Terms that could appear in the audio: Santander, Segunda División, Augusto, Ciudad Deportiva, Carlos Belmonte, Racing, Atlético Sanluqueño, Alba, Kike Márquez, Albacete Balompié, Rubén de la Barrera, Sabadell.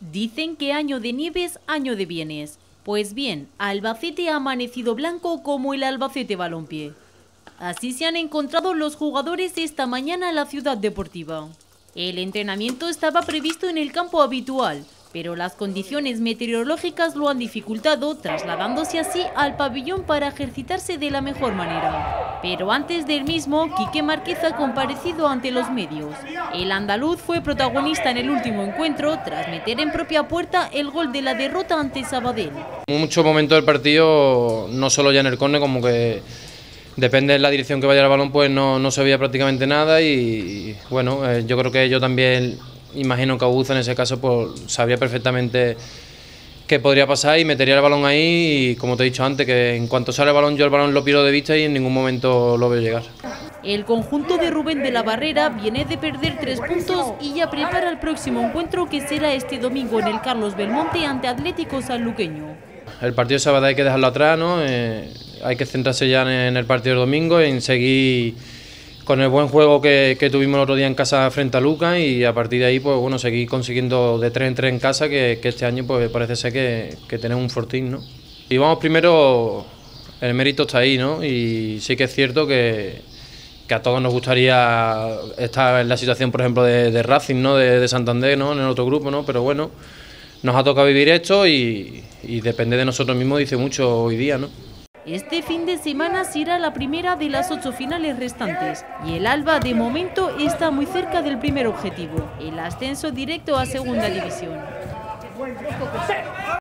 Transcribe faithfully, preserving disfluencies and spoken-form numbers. Dicen que año de nieves, año de bienes. Pues bien, Albacete ha amanecido blanco como el Albacete Balompié. Así se han encontrado los jugadores esta mañana en la ciudad deportiva. El entrenamiento estaba previsto en el campo habitual, pero las condiciones meteorológicas lo han dificultado, trasladándose así al pabellón para ejercitarse de la mejor manera. Pero antes del mismo, Kike Márquez ha comparecido ante los medios. El andaluz fue protagonista en el último encuentro, tras meter en propia puerta el gol de la derrota ante Sabadell. En muchos momentos del partido, no solo ya en el córner, como que depende de la dirección que vaya el balón, pues no, no se veía prácticamente nada. Y, y bueno, eh, yo creo que yo también... imagino que Augusto en ese caso pues, sabría perfectamente qué podría pasar y metería el balón ahí y, como te he dicho antes, que en cuanto sale el balón yo el balón lo pierdo de vista y en ningún momento lo veo llegar. El conjunto de Rubén de la Barrera viene de perder tres puntos y ya prepara el próximo encuentro, que será este domingo en el Carlos Belmonte ante Atlético Sanluqueño. El partido de Sabadell hay que dejarlo atrás, ¿no? Eh, hay que centrarse ya en el partido del domingo, en seguir con el buen juego que, que tuvimos el otro día en casa frente a Lucas, y a partir de ahí pues bueno, seguir consiguiendo de tres en tres en casa, que, que este año pues parece ser que, que tenemos un fortín, ¿no? Y vamos primero, el mérito está ahí, ¿no? Y sí que es cierto que, que a todos nos gustaría estar en la situación, por ejemplo, de, de Racing, ¿no? De, de Santander, ¿no? En el otro grupo, ¿no? Pero bueno, nos ha tocado vivir esto y, y depende de nosotros mismos, dice mucho hoy día, ¿no? Este fin de semana será la primera de las ocho finales restantes y el Alba de momento está muy cerca del primer objetivo, el ascenso directo a Segunda División.